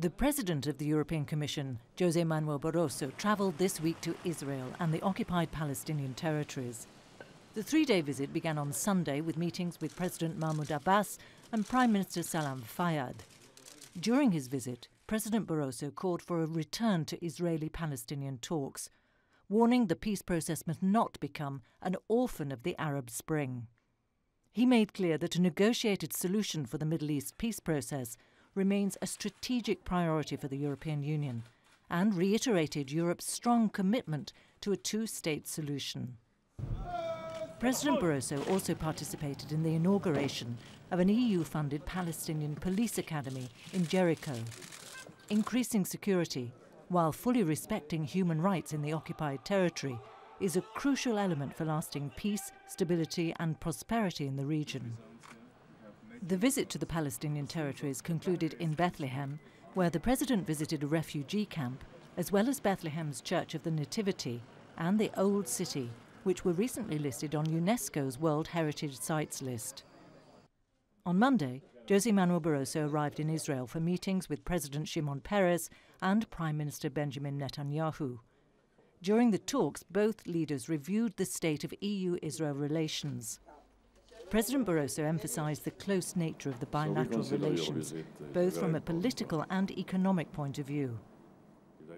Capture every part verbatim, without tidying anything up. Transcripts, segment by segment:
The president of the European Commission, José Manuel Barroso, travelled this week to Israel and the occupied Palestinian territories. The three-day visit began on Sunday with meetings with President Mahmoud Abbas and Prime Minister Salam Fayyad. During his visit, President Barroso called for a return to Israeli-Palestinian talks, warning the peace process must not become an orphan of the Arab Spring. He made clear that a negotiated solution for the Middle East peace process remains a strategic priority for the European Union, and reiterated Europe's strong commitment to a two-state solution. President Barroso also participated in the inauguration of an E U-funded Palestinian police academy in Jericho, increasing security while fully respecting human rights in the occupied territory is a crucial element for lasting peace, stability and prosperity in the region. The visit to the Palestinian territories concluded in Bethlehem, where the president visited a refugee camp, as well as Bethlehem's Church of the Nativity and the Old City, which were recently listed on UNESCO's World Heritage Sites list. On Monday, José Manuel Barroso arrived in Israel for meetings with President Shimon Peres and Prime Minister Benjamin Netanyahu. During the talks, both leaders reviewed the state of E U-Israel relations. President Barroso emphasized the close nature of the bilateral relations, both from a political and economic point of view.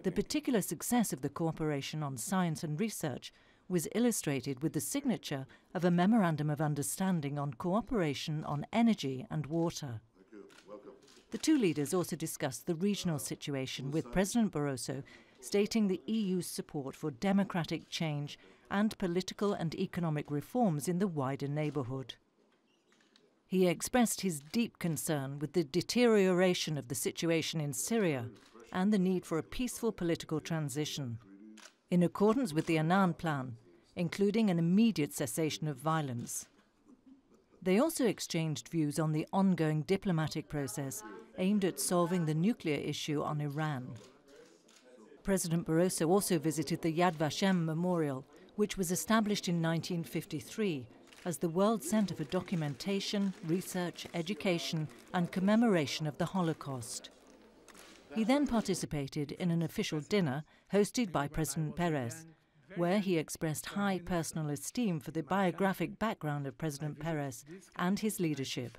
The particular success of the cooperation on science and research was illustrated with the signature of a memorandum of understanding on cooperation on energy and water. The two leaders also discussed the regional situation, with President Barroso stating the E U's support for democratic change and political and economic reforms in the wider neighbourhood. He expressed his deep concern with the deterioration of the situation in Syria and the need for a peaceful political transition, in accordance with the Annan Plan, including an immediate cessation of violence. They also exchanged views on the ongoing diplomatic process aimed at solving the nuclear issue on Iran. President Barroso also visited the Yad Vashem Memorial, which was established in nineteen fifty-three as the World Centre for Documentation, Research, Education and Commemoration of the Holocaust. He then participated in an official dinner hosted by President Peres, where he expressed high personal esteem for the biographic background of President Peres and his leadership.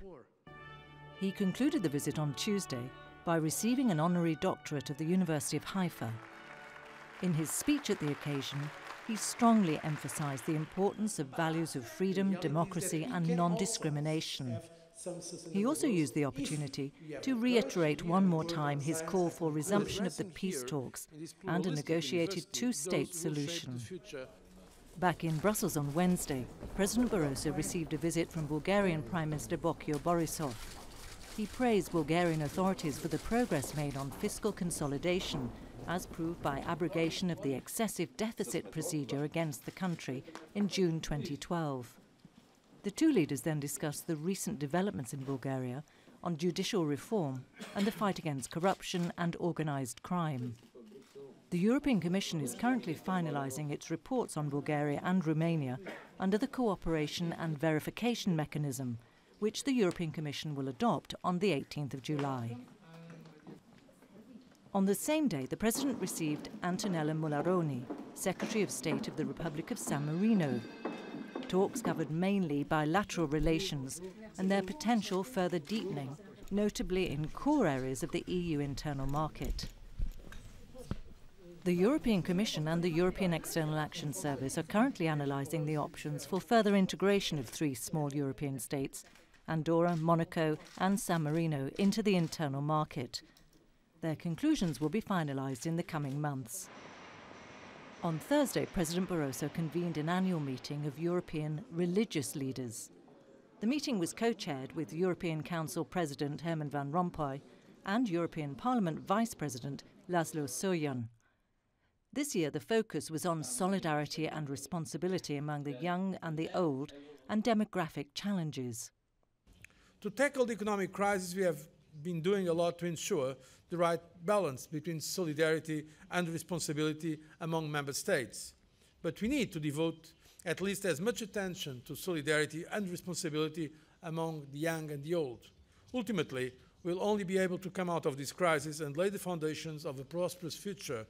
He concluded the visit on Tuesday by receiving an honorary doctorate of the University of Haifa. In his speech at the occasion, he strongly emphasized the importance of values of freedom, democracy and non-discrimination. He also used the opportunity to reiterate one more time his call for resumption of the peace talks and a negotiated two-state solution. Back in Brussels on Wednesday, President Barroso received a visit from Bulgarian Prime Minister Boyko Borisov. He praised Bulgarian authorities for the progress made on fiscal consolidation, as proved by abrogation of the excessive deficit procedure against the country in June twenty twelve. The two leaders then discussed the recent developments in Bulgaria on judicial reform and the fight against corruption and organised crime. The European Commission is currently finalising its reports on Bulgaria and Romania under the Cooperation and Verification Mechanism, which the European Commission will adopt on the eighteenth of July. On the same day, the President received Antonella Mularoni, Secretary of State of the Republic of San Marino. Talks covered mainly bilateral relations and their potential further deepening, notably in core areas of the E U internal market. The European Commission and the European External Action Service are currently analysing the options for further integration of three small European states, Andorra, Monaco and San Marino, into the internal market. Their conclusions will be finalised in the coming months. On Thursday, President Barroso convened an annual meeting of European religious leaders. The meeting was co-chaired with European Council President Herman Van Rompuy and European Parliament Vice President Laszlo Surján. This year, the focus was on solidarity and responsibility among the young and the old and demographic challenges. To tackle the economic crisis, we have been doing a lot to ensure the right balance between solidarity and responsibility among member states. But we need to devote at least as much attention to solidarity and responsibility among the young and the old. Ultimately, will only be able to come out of this crisis and lay the foundations of a prosperous future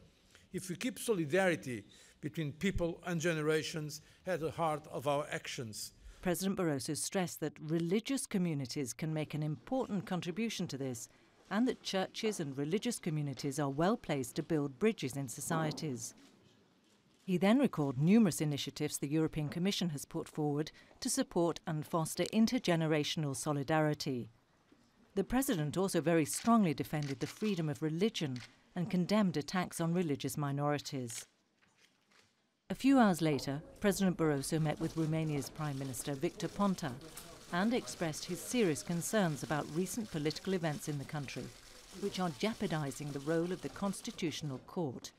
if we keep solidarity between people and generations at the heart of our actions. President Barroso stressed that religious communities can make an important contribution to this, and that churches and religious communities are well placed to build bridges in societies. He then recalled numerous initiatives the European Commission has put forward to support and foster intergenerational solidarity. The President also very strongly defended the freedom of religion and condemned attacks on religious minorities. A few hours later, President Barroso met with Romania's Prime Minister Victor Ponta and expressed his serious concerns about recent political events in the country, which are jeopardizing the role of the Constitutional Court.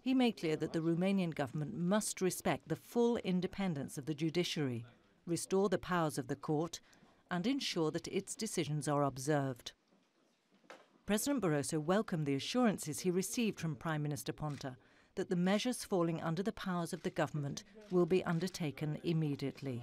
He made clear that the Romanian government must respect the full independence of the judiciary, restore the powers of the court, and ensure that its decisions are observed. President Barroso welcomed the assurances he received from Prime Minister Ponta that the measures falling under the powers of the government will be undertaken immediately.